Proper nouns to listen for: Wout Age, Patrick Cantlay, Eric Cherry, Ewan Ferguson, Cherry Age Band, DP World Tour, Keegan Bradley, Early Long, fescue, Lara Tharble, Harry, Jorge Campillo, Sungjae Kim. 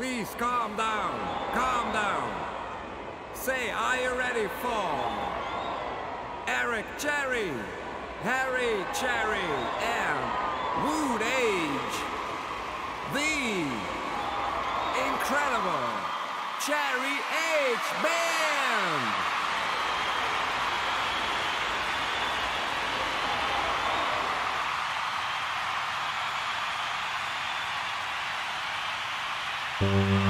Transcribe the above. Please calm down. Calm down. Say, are you ready for Eric Cherry, Harry Cherry, and Wood Age? The incredible Cherry Age Band!